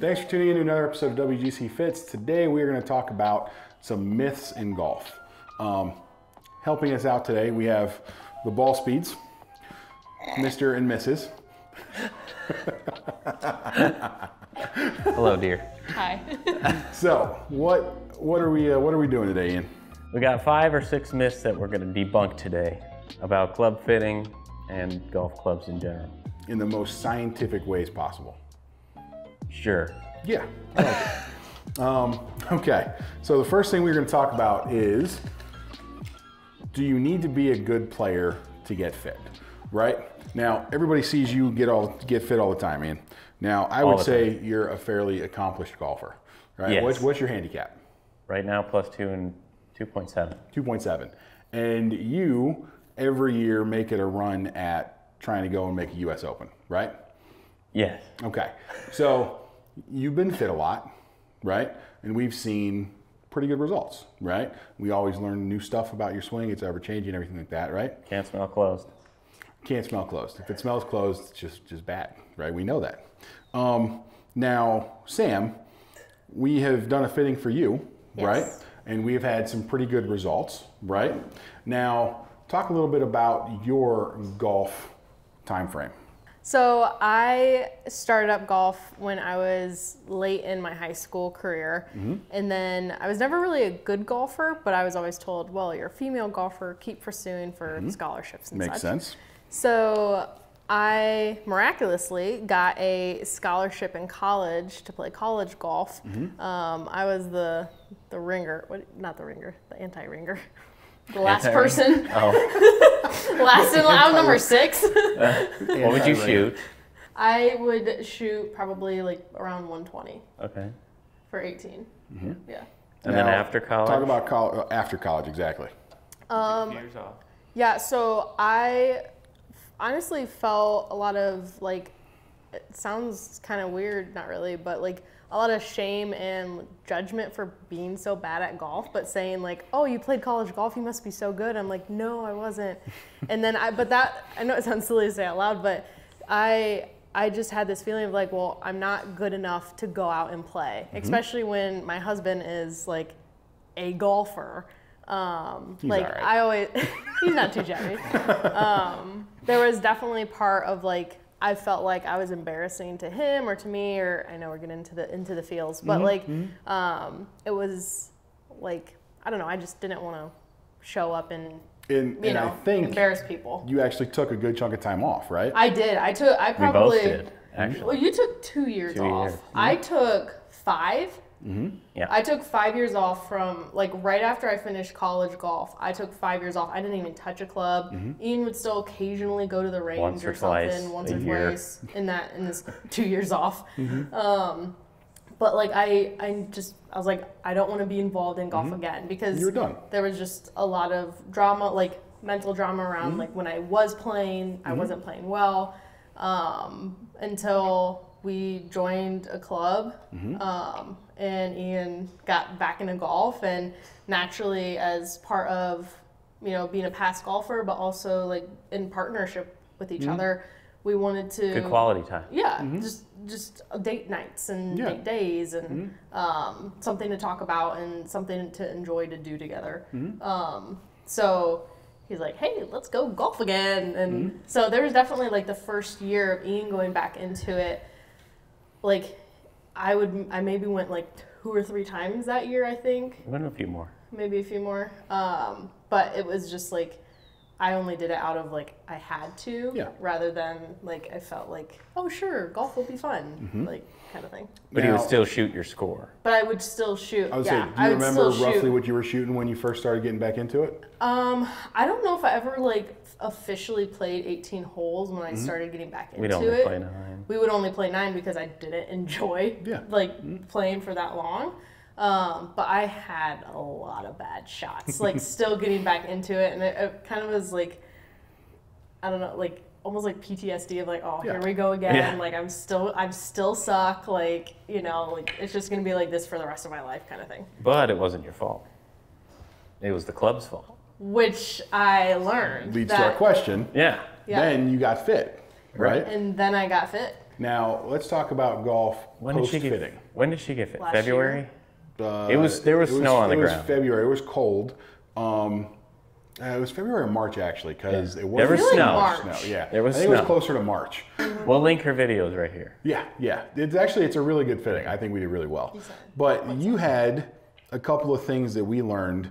Thanks for tuning in to another episode of WGC Fits. Today we are going to talk about some myths in golf. Helping us out today, we have the ball speeds, Mr. and Mrs. Hello, dear. Hi. So, what are we doing today, Ian? We got 5 or 6 myths that we're going to debunk today about club fitting and golf clubs in general. In the most scientific ways possible. Sure. Yeah. I like it. Okay. So the first thing we're going to talk about is, do you need to be a good player to get fit? Right? Now, everybody sees you get fit all the time, man. Now, I would say you're a fairly accomplished golfer, right? Yes. What's your handicap? Right now, +2 and 2.7. 2.7. And you, every year, make it a run at trying to go and make a U.S. Open, right? Yes. Okay. So, you've been fit a lot, right? And we've seen pretty good results, right? We always learn new stuff about your swing. It's ever-changing, everything like that, right? Can't smell closed. Can't smell closed. If it smells closed, it's just bad, right? We know that. Now, Sam, we have done a fitting for you, yes, right? And we've had some pretty good results, right? Now, talk a little bit about your golf time frame. So I started up golf when I was late in my high school career. Mm-hmm. And then I was never really a good golfer, but I was always told, well, you're a female golfer, keep pursuing for mm-hmm. scholarships and Makes such. Makes sense. So I miraculously got a scholarship in college to play college golf. Mm-hmm. I was the ringer, not the ringer, the anti-ringer. The last person. Oh. Last in line, I'm number 6. What would you shoot? I would shoot probably like around 120. Okay. For 18. Mm-hmm. Yeah. And now, then after college? Talk about after college, exactly. Years off. Yeah, so I honestly felt a lot of, like, it sounds kind of weird, not really, but like a lot of shame and judgment for being so bad at golf, but saying like, oh, you played college golf, you must be so good. I'm like, no, I wasn't. And then I know it sounds silly to say out loud, but I just had this feeling of like, well, I'm not good enough to go out and play, mm-hmm. especially when my husband is like a golfer. Like right. I always, he's not too jabby. There was definitely part of like, I felt like I was embarrassing to him or to me, or I know we're getting into the feels, but mm-hmm. like it was like, I don't know, I just didn't want to show up and you know, I think embarrass people. You actually took a good chunk of time off, right? I did. We both did, actually. Well, you took 2 years off. Mm-hmm. I took 5. Mm-hmm. Yeah. I took 5 years off from like right after I finished college golf. I took 5 years off. I didn't even touch a club. Mm-hmm. Ian would still occasionally go to the range once or twice in this 2 years off. Mm-hmm. But like I was like, I don't want to be involved in golf mm-hmm. again, because you're done. There was just a lot of drama, like mental drama around mm-hmm. like when I was playing, mm-hmm. I wasn't playing well until we joined a club, mm-hmm. And Ian got back into golf, and naturally, as part of, you know, being a past golfer, but also like in partnership with each mm-hmm. other, we wanted to good quality time. Yeah, mm-hmm. just date nights and yeah. date days, and mm-hmm. Something to talk about and something to enjoy to do together. Mm-hmm. So he's like, hey, let's go golf again, and mm-hmm. so there was definitely like the first year of Ian going back into it. Like, I maybe went like 2 or 3 times that year, I think. Went a few more. Maybe a few more. But it was just like, I only did it out of like, I had to, yeah. rather than like, I felt like, oh sure, golf will be fun, mm-hmm. like kind of thing. But you would still shoot your score. But I would still shoot, I would yeah. say, do you remember roughly what you were shooting when you first started getting back into it? I don't know if I ever like officially played 18 holes when I mm-hmm. started getting back into it. We'd only play 9. We would only play 9 because I didn't enjoy yeah. like mm-hmm. playing for that long. But I had a lot of bad shots, like still getting back into it. And it kind of was like, I don't know, like almost like PTSD of like, oh, yeah. here we go again. Yeah. Like I'm still suck. Like, you know, like it's just going to be like this for the rest of my life kind of thing. But it wasn't your fault. It was the club's fault. Which I learned. Leads to our question. Yeah. Then you got fit, right? And then I got fit. Now let's talk about golf post-fitting. When did she get fit? February? There was snow on the ground. It was February. It was cold. It was February or March actually, because it wasn't really snow. Yeah, there was snow. It was closer to March. We'll link her videos right here. Yeah, yeah. It's actually a really good fitting. I think we did really well. But you had a couple of things that we learned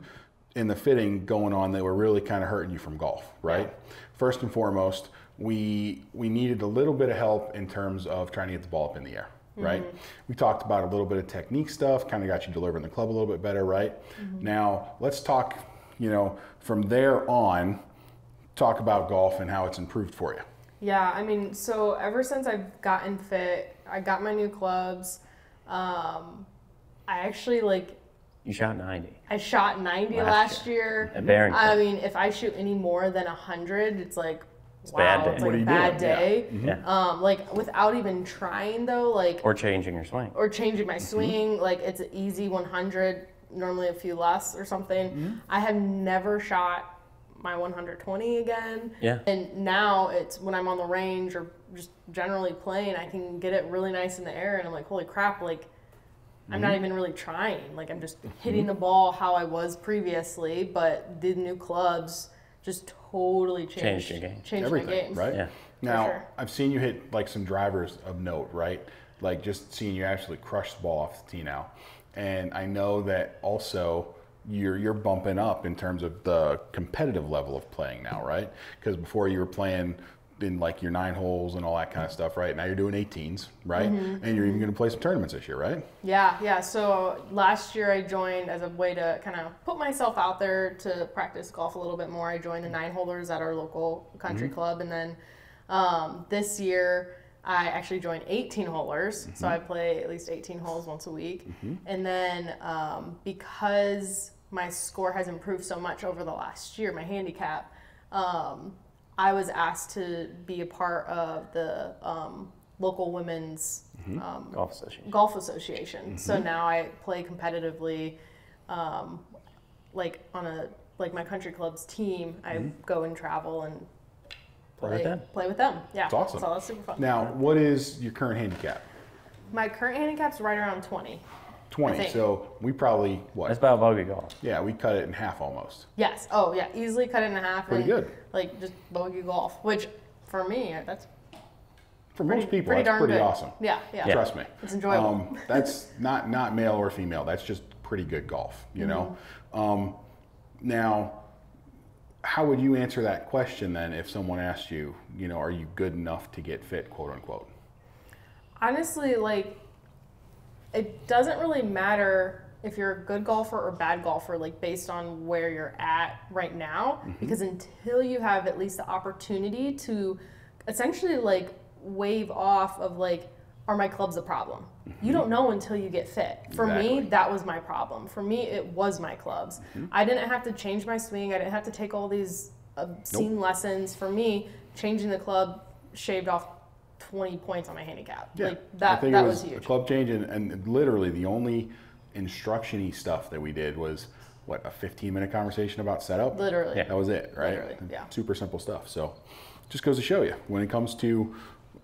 in the fitting going on that were really kind of hurting you from golf, right? First and foremost, we needed a little bit of help in terms of trying to get the ball up in the air. Right? We talked about a little bit of technique stuff, kind of got you delivering the club a little bit better, right? Now, let's talk, you know, from there on, talk about golf and how it's improved for you. Yeah, I mean, so ever since I've gotten fit, I got my new clubs. I actually, like... You shot 90. I shot 90 last year. At Barrington. I mean, if I shoot any more than 100, it's like... It's like a bad day. Yeah. Like without even trying though, like or changing your swing or changing my swing, like it's an easy 100, normally a few less or something. I have never shot my 120 again. Yeah. And now it's when I'm on the range or just generally playing, I can get it really nice in the air, and I'm like, holy crap, like I'm not even really trying. Like I'm just hitting the ball how I was previously, but the new clubs just totally changed your game. Changed everything, my game. Right? Yeah. Now, I've seen you hit like some drivers of note, right? Like just seeing you actually crush the ball off the tee now. And I know that also you're bumping up in terms of the competitive level of playing now, right? Because before you were playing in like your 9 holes and all that kind of stuff, right? Now you're doing 18s, right? And you're even going to play some tournaments this year, right? Yeah, yeah. So last year I joined as a way to kind of put myself out there to practice golf a little bit more. I joined the 9-holers at our local country club, and then this year I actually joined 18-holers. So I play at least 18 holes once a week. And then because my score has improved so much over the last year, my handicap, I was asked to be a part of the local women's golf association. So now I play competitively, like on a my country club's team. I go and travel and play with them. Yeah, it's awesome. So that's super fun. Now, what is your current handicap? My current handicap's right around 20. 20. So we probably what? That's about bogey golf. Yeah, we cut it in half almost. Yes. Oh yeah, easily cut it in half. Pretty good. Like just bogey golf, which for me that's for most people that's pretty awesome. Yeah, yeah. Trust me. It's enjoyable. That's not male or female. That's just pretty good golf. You know. Now, how would you answer that question then if someone asked you, you know, are you good enough to get fit, quote unquote? Honestly, like. It doesn't really matter if you're a good golfer or bad golfer, like based on where you're at right now, because until you have at least the opportunity to essentially like wave off of like, are my clubs a problem? You don't know until you get fit. For me, that was my problem. For me, it was my clubs. I didn't have to change my swing. I didn't have to take all these obscene lessons. For me, changing the club shaved off 20 points on my handicap. Yeah. Like that was huge. A club change, and literally the only instruction-y stuff that we did was what, a 15-minute conversation about setup? Literally. Yeah. That was it, right? Literally, yeah. Super simple stuff. So just goes to show you, when it comes to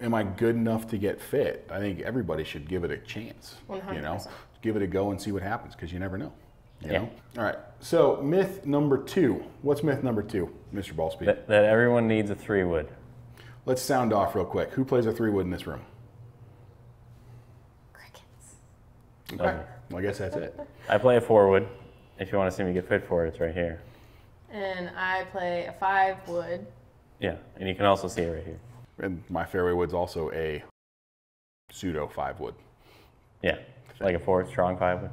am I good enough to get fit, I think everybody should give it a chance. 100%. You know, give it a go and see what happens, because you never know. You know? All right. So myth number 2. What's myth number 2, Mr. Ballspeed? That everyone needs a 3-wood. Let's sound off real quick. Who plays a 3-wood in this room? Crickets. Okay. Well, I guess that's it. I play a 4-wood. If you want to see me get fit for it, it's right here. And I play a 5-wood. Yeah, and you can also see it right here. And my fairway wood's also a pseudo 5-wood. Yeah, like a 4 strong 5-wood.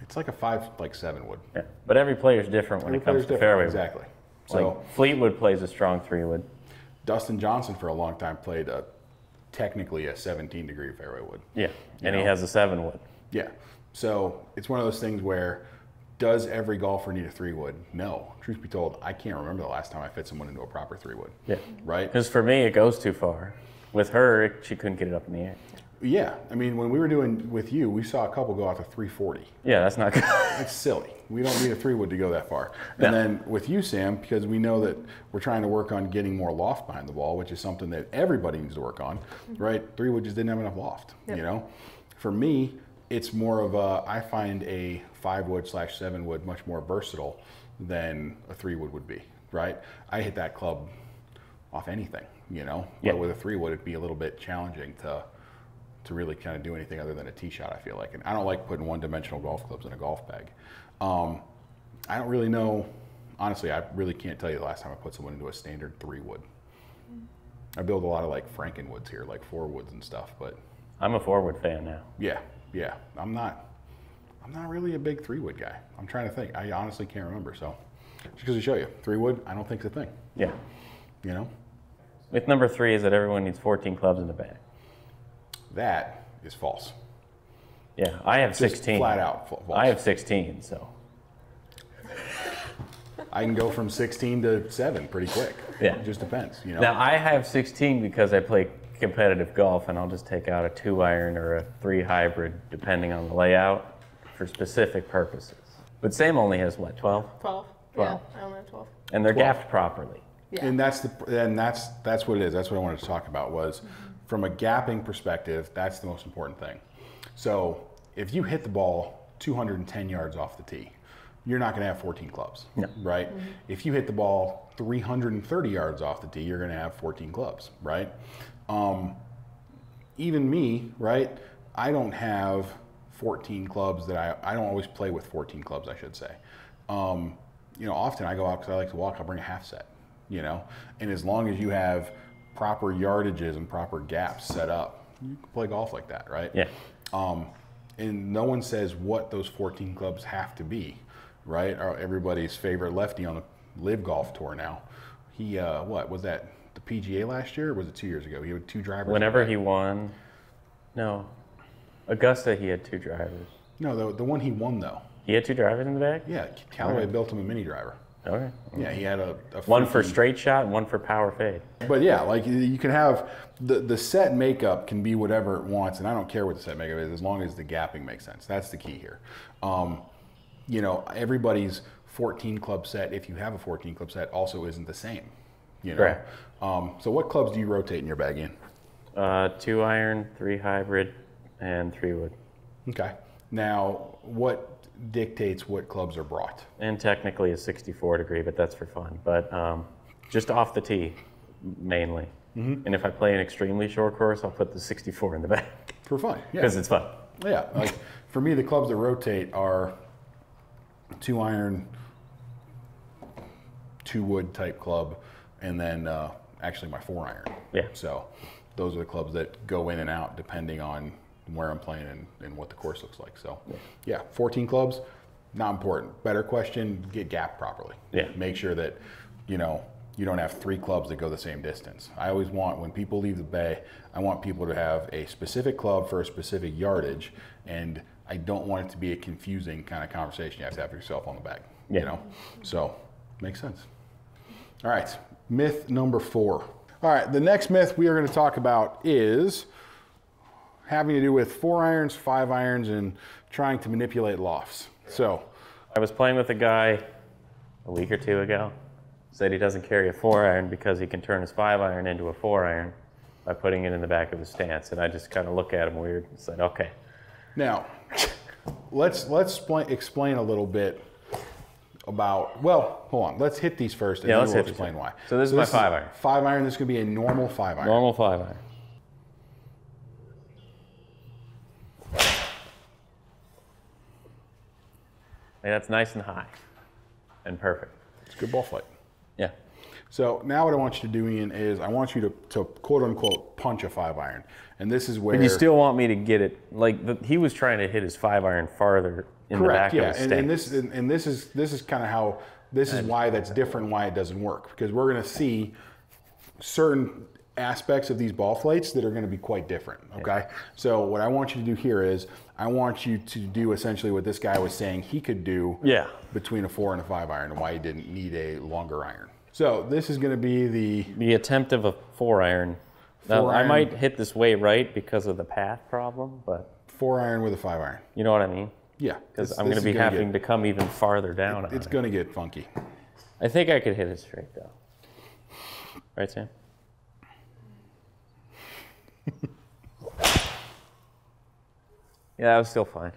It's like a 5, like 7-wood. Yeah, but every player's different when it comes to fairway wood. Exactly. So like Fleetwood plays a strong 3-wood. Dustin Johnson for a long time played technically a 17-degree fairway wood. Yeah, and he has a 7-wood. Yeah, so it's one of those things where does every golfer need a 3-wood? No. Truth be told, I can't remember the last time I fit someone into a proper 3-wood. Yeah. Right? Because for me, it goes too far. With her, she couldn't get it up in the air. Yeah, I mean, when we were doing with you, we saw a couple go out to 340. Yeah, that's not good. That's silly. We don't need a 3-wood to go that far. And then with you, Sam, because we know that we're trying to work on getting more loft behind the ball, which is something that everybody needs to work on, right? 3-wood just didn't have enough loft, you know? For me, it's more of a, I find a 5-wood/7-wood much more versatile than a 3-wood would be, right? I hit that club off anything, you know? But with a 3-wood, it'd be a little bit challenging to really kind of do anything other than a tee shot, I feel like. And I don't like putting one-dimensional golf clubs in a golf bag. I don't really know, honestly, I really can't tell you the last time I put someone into a standard 3-wood. I build a lot of like Frankenwoods here, like 4-woods and stuff, but. I'm a 4-wood fan now. Yeah, yeah, I'm not really a big 3-wood guy. I'm trying to think, I honestly can't remember, so. Just because to show you, 3-wood, I don't think it's a thing. Yeah. You know? Myth number 3 is that everyone needs 14 clubs in the bag. That is false. Yeah, I have just 16. Flat out false. I have 16, so. I can go from 16 to 7 pretty quick. Yeah. It just depends, you know. Now, I have 16 because I play competitive golf, and I'll just take out a 2-iron or a 3 hybrid, depending on the layout, for specific purposes. But Sam only has, what, 12? 12. 12. Yeah, I only have 12. And they're 12. Gaffed properly. Yeah. And that's what it is. That's what I wanted to talk about was, from a gapping perspective, that's the most important thing. So if you hit the ball 210 yards off the tee, you're not gonna have 14 clubs, right? If you hit the ball 330 yards off the tee, you're gonna have 14 clubs, right? Even me, right? I don't have 14 clubs that I don't always play with 14 clubs, I should say. You know, often I go out because I like to walk, I'll bring a half set, you know? And as long as you have proper yardages and proper gaps set up, you can play golf like that, right? Yeah. And no one says what those 14 clubs have to be, right? Everybody's favorite lefty on the LIV Golf Tour now. He, what was that? The PGA last year, or was it 2 years ago? He had 2 drivers. Whenever he won, no. Augusta, he had 2 drivers. No, the one he won though. He had 2 drivers in the bag? Yeah, Callaway built him a mini driver. Okay. Yeah, he had a one for straight shot and one for power fade. But yeah, like you can have the set makeup can be whatever it wants, and I don't care what the set makeup is as long as the gapping makes sense. That's the key here. You know, everybody's 14 club set, if you have a 14 club set, also isn't the same. You know? Correct. So what clubs do you rotate in your bag in? 2-iron, 3-hybrid, and 3-wood. Okay. Now what dictates what clubs are brought? And technically a 64 degree, but that's for fun. But just off the tee, mainly. And if I play an extremely short course, I'll put the 64 in the bag. For fun, yeah. Because it's fun. Yeah, like for me, the clubs that rotate are 2-iron, 2-wood type club, and then actually my 4-iron. Yeah. So those are the clubs that go in and out depending on where I'm playing and what the course looks like. So yeah, 14 clubs, not important. Better question, get gapped properly. Yeah. Make sure that, you know, you don't have 3 clubs that go the same distance. I always want, when people leave the bay, I want people to have a specific club for a specific yardage, and I don't want it to be a confusing kind of conversation you have to have yourself on the bag, you know? So, makes sense. All right, myth number 4. All right, the next myth we are gonna talk about is having to do with 4-irons, 5-irons, and trying to manipulate lofts. So, I was playing with a guy a week or 2 ago, said he doesn't carry a 4-iron because he can turn his 5-iron into a 4-iron by putting it in the back of his stance. And I just kind of look at him weird and said, okay. Now, let's explain a little bit about, well, hold on, let's hit these first and then we'll explain why. So this is my 5-iron. 5-iron, this could be a normal 5-iron. Normal 5-iron. And that's nice and high and perfect. It's a good ball flight. Yeah. So now what I want you to do, Ian, is I want you to quote unquote punch a 5-iron. And this is where... But you still want me to get it, like he was trying to hit his 5-iron farther in the back of his stance. And this is why that's different, why it doesn't work. Because we're gonna see certain aspects of these ball flights that are going to be quite different, okay? So what I want you to do here is I want you to do essentially what this guy was saying he could do between a 4 and a 5-iron and why he didn't need a longer iron. So this is going to be the attempt of a 4-iron Now, I might hit this way right because of the path problem, but... 4-iron with a 5-iron. You know what I mean? Yeah. Because I'm going to be having to come even farther down. It's going to get funky. I think I could hit it straight, though. Right, Sam? Yeah, I was still fine.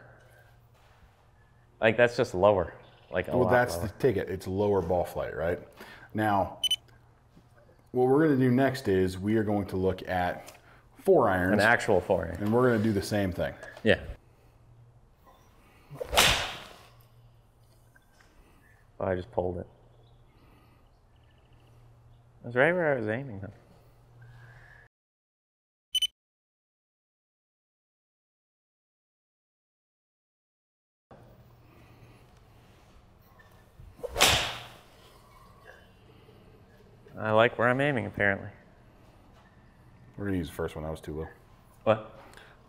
Like, that's just lower. Like, well, that's the ticket. It's lower ball flight, right? Now, what we're going to do next is we are going to look at 4-irons. An actual 4-iron. And we're going to do the same thing. Yeah. Oh, I just pulled it. It was right where I was aiming, though. I like where I'm aiming, apparently. We're going to use the first one. That was too low. What?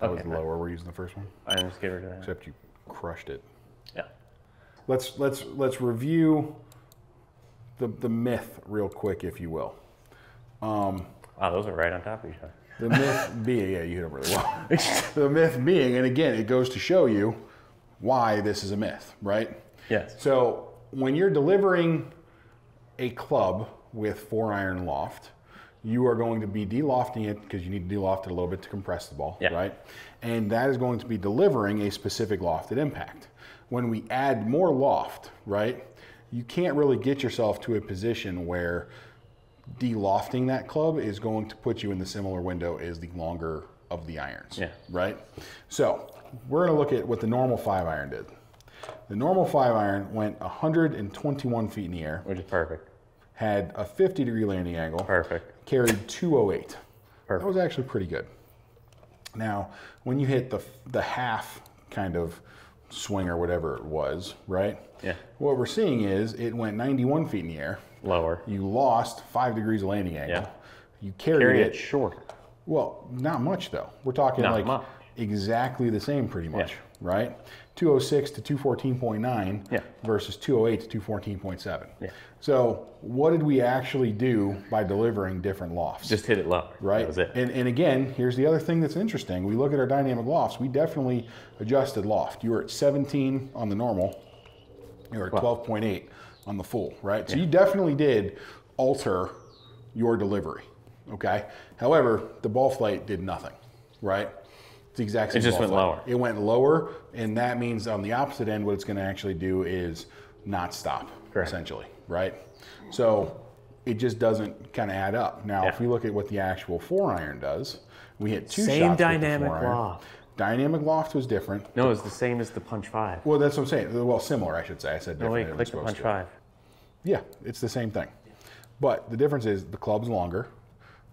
That was lower. We're using the first one. I just get rid of that. Except you crushed it. Yeah. Let's review the myth real quick, if you will. Wow, those are right on top of each other. The myth being, yeah, you hit them really well. The myth being, and again, it goes to show you why this is a myth, right? Yes. So when you're delivering a club with 4-iron loft, you are going to be de-lofting it because you need to de-loft it a little bit to compress the ball, yeah, right? And that is going to be delivering a specific lofted impact. When we add more loft, right, you can't really get yourself to a position where de-lofting that club is going to put you in the similar window as the longer of the irons, yeah, right? So we're gonna look at what the normal 5-iron did. The normal 5-iron went 121 feet in the air. Which is perfect. Had a 50-degree landing angle. Perfect. Carried 208. Perfect. That was actually pretty good. Now, when you hit the half kind of swing or whatever it was, right? Yeah. What we're seeing is it went 91 feet in the air. Lower. You lost 5 degrees of landing angle. Yeah. You carried it short. Well, not much though. We're talking not like much. Exactly the same pretty much, yeah, right? 206 to 214.9, yeah, versus 208 to 214.7. Yeah. So what did we actually do by delivering different lofts? Just hit it low. Right? That was it. And again, here's the other thing that's interesting. We look at our dynamic lofts. We definitely adjusted loft. You were at 17 on the normal. You were at 12.8 on the full, right? So yeah, you definitely did alter your delivery, okay? However, the ball flight did nothing, right? It's the exact same. It just went lower. It went lower, and that means on the opposite end, what it's going to actually do is not stop, correct, essentially, right? So it just doesn't kind of add up. Now, yeah, if we look at what the actual 4-iron does, we hit two shots. Same dynamic loft. Dynamic loft was different. No, it's the same as the punch 5. Well, that's what I'm saying. Well, similar, I should say. I said different. No, wait, click the punch 5. Yeah, it's the same thing. But the difference is the club's longer,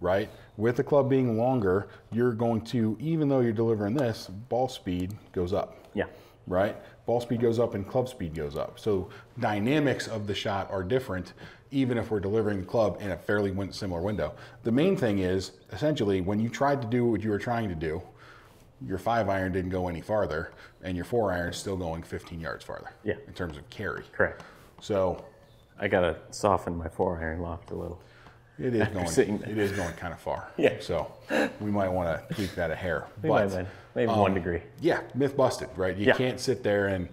right? With the club being longer, you're going to, even though you're delivering this, ball speed goes up. Yeah. Right? Ball speed goes up and club speed goes up. So dynamics of the shot are different, even if we're delivering the club in a fairly similar window. The main thing is, essentially, when you tried to do what you were trying to do, your 5-iron didn't go any farther, and your 4-iron is still going 15 yards farther. Yeah. In terms of carry. Correct. So I got to soften my 4-iron loft a little. It is going kind of far. Yeah. So we might want to tweak that a hair. But maybe 1 degree. Yeah, myth busted, right? You can't sit there and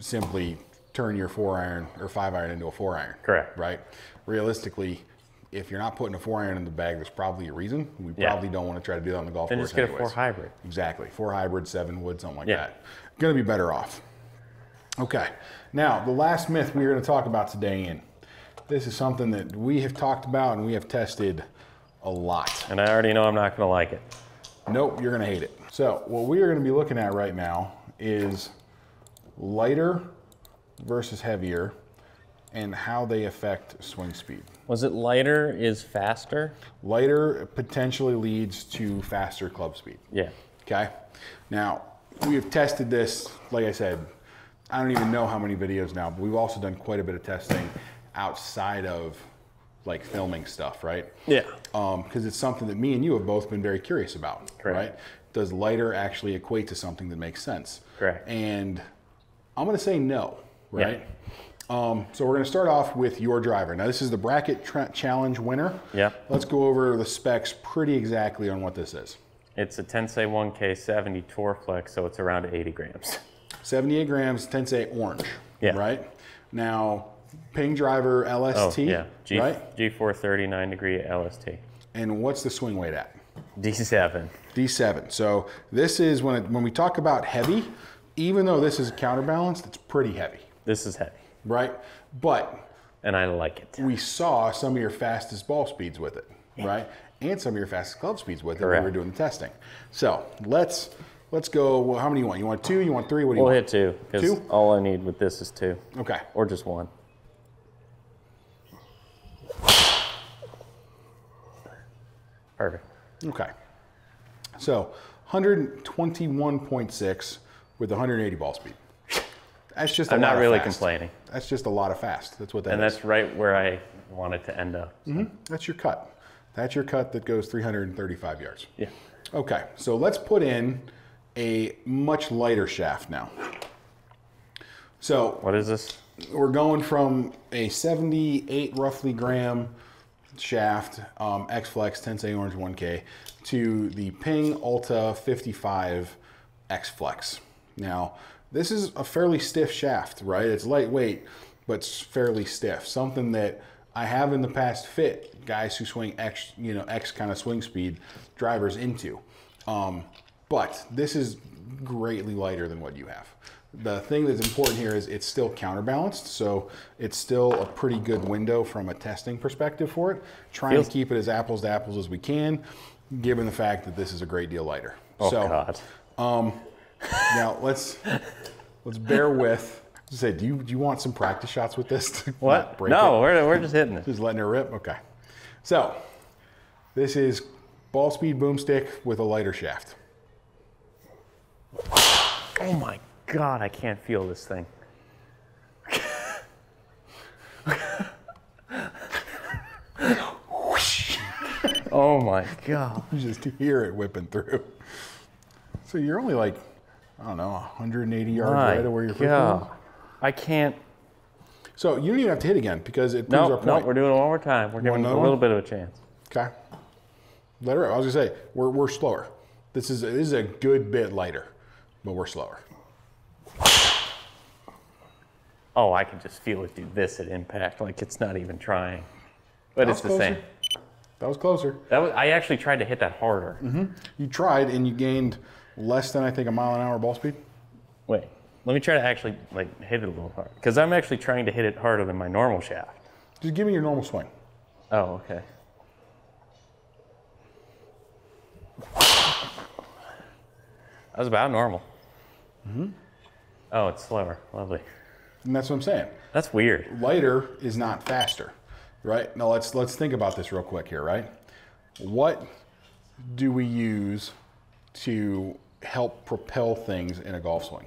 simply turn your 4-iron or 5-iron into a 4-iron. Correct. Right? Realistically, if you're not putting a 4-iron in the bag, there's probably a reason. We probably don't want to try to do that on the golf course. Then just get a 4-hybrid. Exactly. 4-hybrid, 7-wood, something like that. Going to be better off. Okay. Now, the last myth we're going to talk about today, Ian. This is something that we have talked about and we have tested a lot. And I already know I'm not gonna like it. Nope, you're gonna hate it. So what we are gonna be looking at right now is lighter versus heavier and how they affect swing speed. Was it lighter is faster? Lighter potentially leads to faster club speed. Yeah. Okay. Now, we have tested this, like I said, I don't even know how many videos now, but we've also done quite a bit of testing outside of like filming stuff, right? Yeah. Because it's something that me and you have both been very curious about. Correct. Right? Does lighter actually equate to something that makes sense? Correct. And I'm gonna say no, right? So we're going to start off with your driver. Now this is the bracket challenge winner. Yeah. Let's go over the specs pretty exactly on what this is. It's a Tensei 1K70 Torflex, so it's around 80 grams. 78 grams Tensei orange. Yeah. Right? Now Ping driver LST. Oh, yeah. G4 39 degree LST. And what's the swing weight at? D7. D7. So this is when we talk about heavy, even though this is counterbalanced, it's pretty heavy. This is heavy. Right? But. And I like it. We saw some of your fastest ball speeds with it, yeah. Right? And some of your fastest club speeds with Correct. It when we were doing the testing. So let's go. Well, how many you want? You want two? You want three? What do you want? We'll hit two. Two? All I need with this is two. Okay. Or just one. Perfect. Okay. So 121.6 with 180 ball speed. That's just a lot of fast. I'm not really complaining. That's just a lot of fast. That's what that is. And that's right where I want it to end up. So. Mm-hmm. That's your cut. That's your cut that goes 335 yards. Yeah. Okay. So let's put in a much lighter shaft now. So. What is this? We're going from a 78 roughly gram shaft, X-Flex Tensei Orange 1K, to the Ping Alta 55 X-Flex. Now, this is a fairly stiff shaft, right? It's lightweight, but it's fairly stiff. Something that I have in the past fit guys who swing X, you know, X kind of swing speed drivers into. But this is greatly lighter than what you have. The thing that's important here is it's still counterbalanced, so it's still a pretty good window from a testing perspective for it. Trying to keep it as apples to apples as we can, given the fact that this is a great deal lighter. Oh, so, God. Now let's bear with. Just say, do you want some practice shots with this? What? No, we're just hitting it. Just letting it rip. Okay. So this is ball speed boomstick with a lighter shaft. Oh my God, I can't feel this thing. Oh my God. You just hear it whipping through. So you're only like, I don't know, 180 yards right of where you're from. I can't. So you don't even have to hit again because it proves our point. No, we're doing it one more time. We're giving it a little bit of a chance. Okay. Let her up. I was going to say, we're slower. This is a good bit lighter, but we're slower. Oh, I can just feel it do this at impact. Like it's not even trying. But it's the same. That was closer. I actually tried to hit that harder. Mm-hmm. You tried and you gained less than I think a mile an hour ball speed. Wait, let me try to actually like hit it a little hard because I'm actually trying to hit it harder than my normal shaft. Just give me your normal swing. Oh, okay. That was about normal. Mm-hmm. Oh, it's slower. Lovely. And that's what I'm saying. That's weird. Lighter is not faster. Right? Now let's think about this real quick here, right? What do we use to help propel things in a golf swing?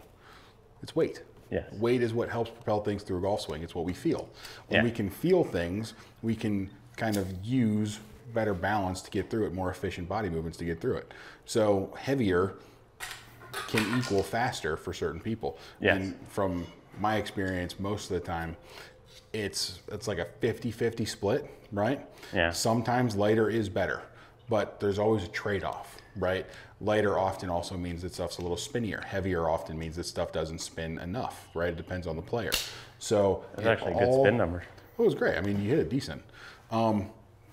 It's weight. Yes. Weight is what helps propel things through a golf swing. It's what we feel. When we can feel things, we can kind of use better balance to get through it, more efficient body movements to get through it. So heavier can equal faster for certain people. Yes. And from my experience, most of the time, it's like a 50-50 split, right? Yeah. Sometimes lighter is better, but there's always a trade-off, right? Lighter often also means that stuff's a little spinnier. Heavier often means that stuff doesn't spin enough, right? It depends on the player. So that's actually a good spin number. It was great. I mean, you hit it decent. But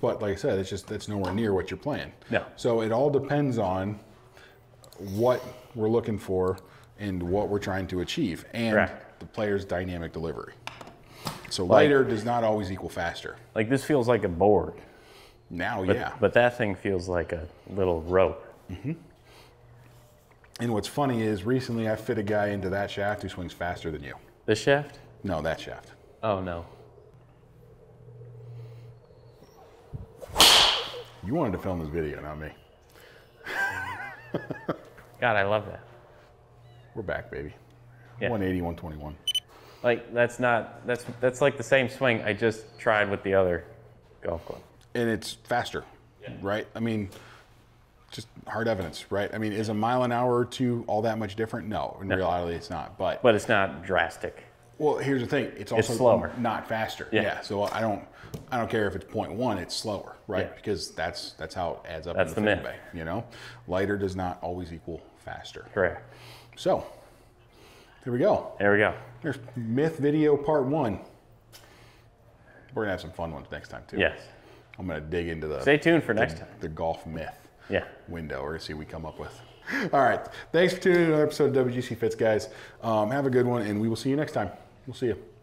like I said, it's just, that's nowhere near what you're playing. No. So it all depends on what we're looking for and what we're trying to achieve and the player's dynamic delivery. So lighter does not always equal faster. Like this feels like a board. But that thing feels like a little rope. Mm-hmm. And what's funny is recently I fit a guy into that shaft who swings faster than you. This shaft? No, that shaft. Oh, no. You wanted to film this video, not me. God, I love that. We're back, baby. Yeah. 180, 121. Like that's like the same swing I just tried with the other golf club. And it's faster, right? I mean, just hard evidence, right? I mean, is a mile an hour or two all that much different? No, in reality it's not, but. But it's not drastic. Well, here's the thing. It's also slower, not faster. Yeah. So I don't care if it's 0.1. It's slower, right? Yeah. Because that's how it adds up. That's in the myth. Bay, you know, lighter does not always equal faster. Correct. So there we go. There we go. There's myth video part one. We're gonna have some fun ones next time too. Yes. I'm gonna dig into the. Stay tuned for next time. The golf myth. Yeah. Window. We're gonna see what we come up with. All right. Thanks for tuning in to another episode of WGC Fits, guys. Have a good one, and we will see you next time. We'll see you.